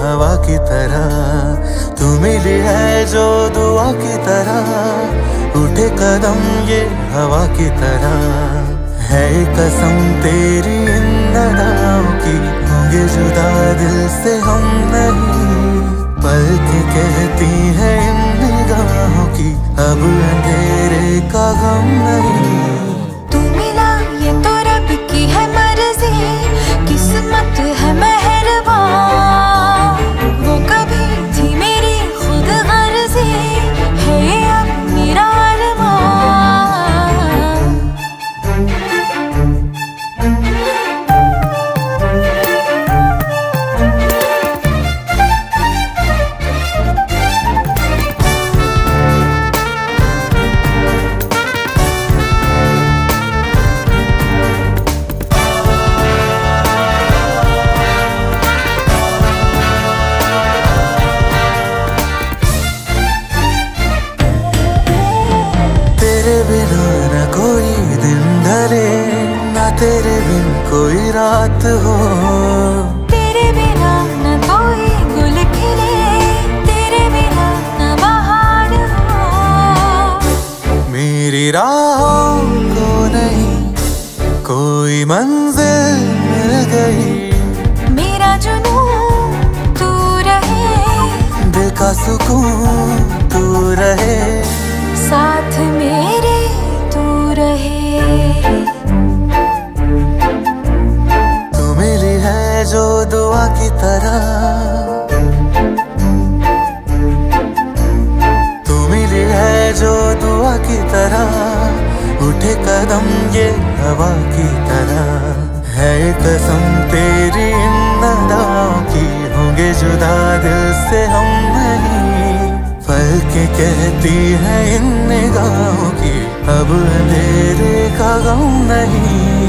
हवा की तरह तू मिली है जो दुआ की तरह उठे कदम ये हवा की तरह है कसम तेरी इन नदाओं की होंगे जुदा दिल से हम नहीं बल्कि कहती है इन निगाहों की अब अंधेरे का गम नहीं। तेरे बिन कोई रात हो, तेरे बिना न कोई गुल खिले, तेरे बिना न बहार हो। मेरी राहों को नहीं कोई मंजिल मिल गई, मेरा जुनून तू रहे, दिल का सुकून तू रहे, साथ मेरे तू रहे। जो दुआ की तरह तू मिली है जो दुआ की तरह उठे कदम ये हवा की तरह है कसम तेरी इन नदाओं की होंगे जुदा दिल से हम नहीं बल्कि कहती है इन निगाहों की अब अंधेरे का गम नहीं।